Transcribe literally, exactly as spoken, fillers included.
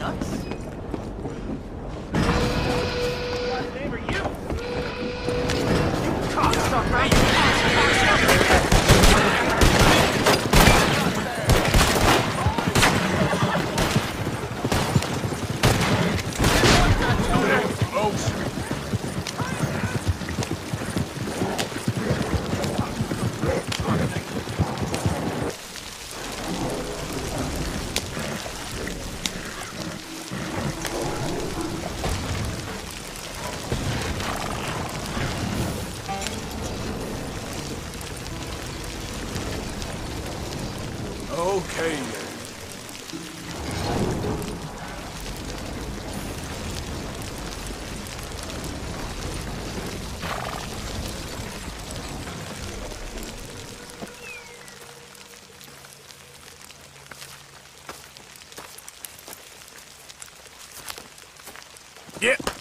nuts? Okay. Yeah.